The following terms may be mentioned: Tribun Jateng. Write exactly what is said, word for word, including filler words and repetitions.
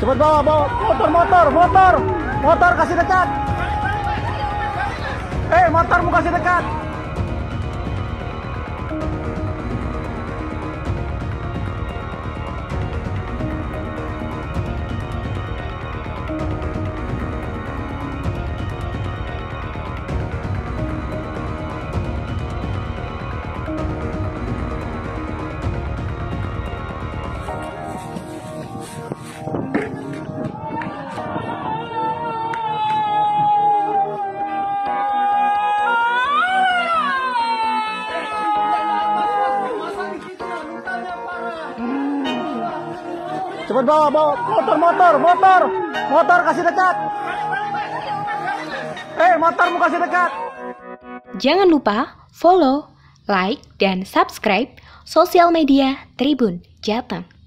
Cepat bawa, bawa motor, motor, motor, motor kasih dekat. Eh, motormu kasih dekat. Cepat bawa, bawa motor, motor, motor, motor kasih dekat. Eh, motormu kasih dekat. Jangan lupa follow, like, dan subscribe sosial media Tribun Jateng.